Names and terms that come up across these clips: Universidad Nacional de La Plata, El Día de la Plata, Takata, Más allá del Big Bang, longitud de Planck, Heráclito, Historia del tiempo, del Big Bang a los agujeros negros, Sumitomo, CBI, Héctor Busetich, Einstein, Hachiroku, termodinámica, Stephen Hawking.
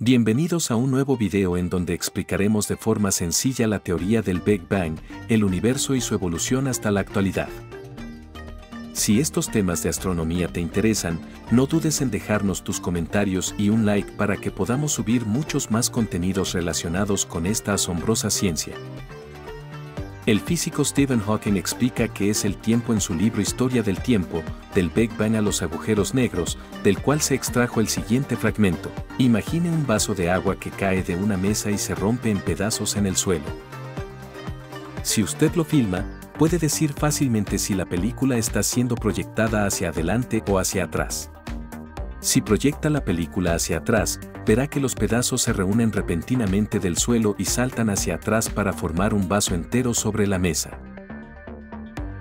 Bienvenidos a un nuevo video en donde explicaremos de forma sencilla la teoría del Big Bang, el universo y su evolución hasta la actualidad. Si estos temas de astronomía te interesan, no dudes en dejarnos tus comentarios y un like para que podamos subir muchos más contenidos relacionados con esta asombrosa ciencia. El físico Stephen Hawking explica qué es el tiempo en su libro Historia del tiempo, del Big Bang a los agujeros negros, del cual se extrajo el siguiente fragmento. Imagine un vaso de agua que cae de una mesa y se rompe en pedazos en el suelo. Si usted lo filma, puede decir fácilmente si la película está siendo proyectada hacia adelante o hacia atrás. Si proyecta la película hacia atrás, verá que los pedazos se reúnen repentinamente del suelo y saltan hacia atrás para formar un vaso entero sobre la mesa.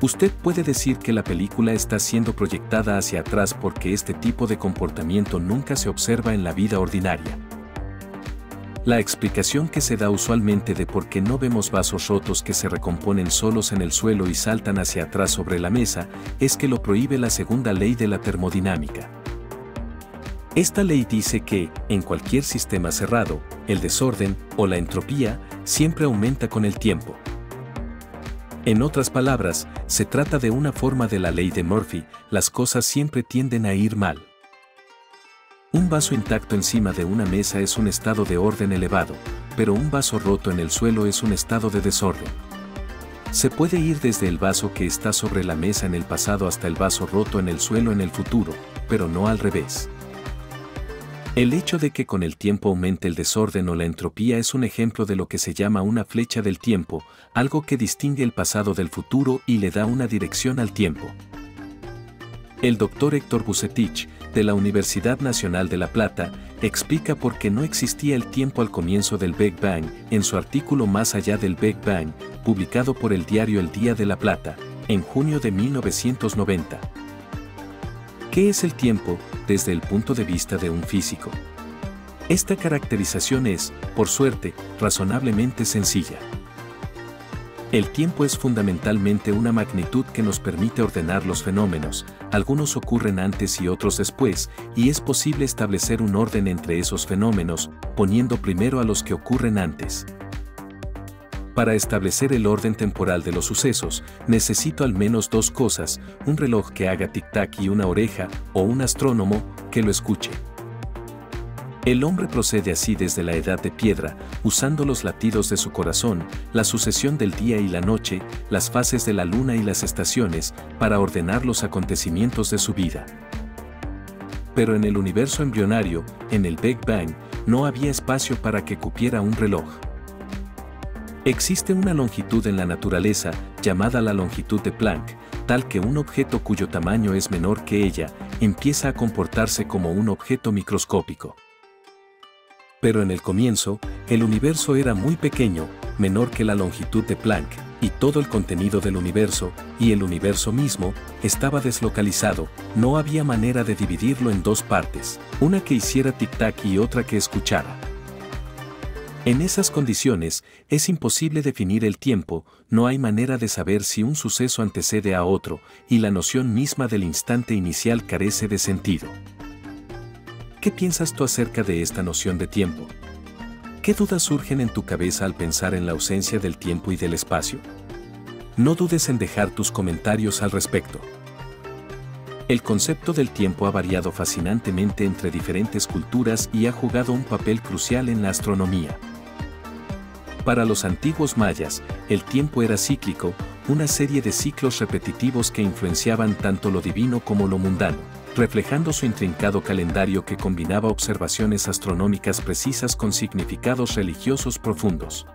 Usted puede decir que la película está siendo proyectada hacia atrás porque este tipo de comportamiento nunca se observa en la vida ordinaria. La explicación que se da usualmente de por qué no vemos vasos rotos que se recomponen solos en el suelo y saltan hacia atrás sobre la mesa es que lo prohíbe la segunda ley de la termodinámica. Esta ley dice que, en cualquier sistema cerrado, el desorden, o la entropía, siempre aumenta con el tiempo. En otras palabras, se trata de una forma de la ley de Murphy, las cosas siempre tienden a ir mal. Un vaso intacto encima de una mesa es un estado de orden elevado, pero un vaso roto en el suelo es un estado de desorden. Se puede ir desde el vaso que está sobre la mesa en el pasado hasta el vaso roto en el suelo en el futuro, pero no al revés. El hecho de que con el tiempo aumente el desorden o la entropía es un ejemplo de lo que se llama una flecha del tiempo, algo que distingue el pasado del futuro y le da una dirección al tiempo. El doctor Héctor Busetich, de la Universidad Nacional de La Plata, explica por qué no existía el tiempo al comienzo del Big Bang en su artículo Más allá del Big Bang, publicado por el diario El Día de la Plata, en junio de 1990. ¿Qué es el tiempo desde el punto de vista de un físico? Esta caracterización es, por suerte, razonablemente sencilla. El tiempo es fundamentalmente una magnitud que nos permite ordenar los fenómenos, algunos ocurren antes y otros después, y es posible establecer un orden entre esos fenómenos, poniendo primero a los que ocurren antes. Para establecer el orden temporal de los sucesos, necesito al menos dos cosas, un reloj que haga tic-tac y una oreja, o un astrónomo, que lo escuche. El hombre procede así desde la edad de piedra, usando los latidos de su corazón, la sucesión del día y la noche, las fases de la luna y las estaciones, para ordenar los acontecimientos de su vida. Pero en el universo embrionario, en el Big Bang, no había espacio para que cupiera un reloj. Existe una longitud en la naturaleza, llamada la longitud de Planck, tal que un objeto cuyo tamaño es menor que ella, empieza a comportarse como un objeto microscópico. Pero en el comienzo, el universo era muy pequeño, menor que la longitud de Planck, y todo el contenido del universo, y el universo mismo, estaba deslocalizado, no había manera de dividirlo en dos partes, una que hiciera tic-tac y otra que escuchara. En esas condiciones, es imposible definir el tiempo, no hay manera de saber si un suceso antecede a otro, y la noción misma del instante inicial carece de sentido. ¿Qué piensas tú acerca de esta noción de tiempo? ¿Qué dudas surgen en tu cabeza al pensar en la ausencia del tiempo y del espacio? No dudes en dejar tus comentarios al respecto. El concepto del tiempo ha variado fascinantemente entre diferentes culturas y ha jugado un papel crucial en la astronomía. Para los antiguos mayas, el tiempo era cíclico, una serie de ciclos repetitivos que influenciaban tanto lo divino como lo mundano, reflejando su intrincado calendario que combinaba observaciones astronómicas precisas con significados religiosos profundos.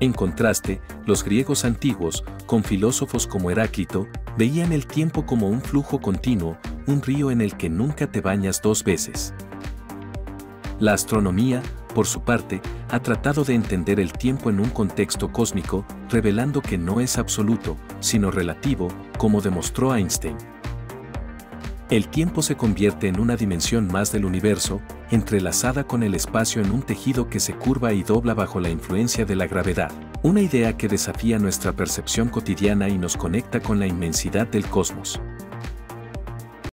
En contraste, los griegos antiguos, con filósofos como Heráclito, veían el tiempo como un flujo continuo, un río en el que nunca te bañas dos veces. La astronomía, por su parte, ha tratado de entender el tiempo en un contexto cósmico, revelando que no es absoluto, sino relativo, como demostró Einstein. El tiempo se convierte en una dimensión más del universo, entrelazada con el espacio en un tejido que se curva y dobla bajo la influencia de la gravedad, una idea que desafía nuestra percepción cotidiana y nos conecta con la inmensidad del cosmos.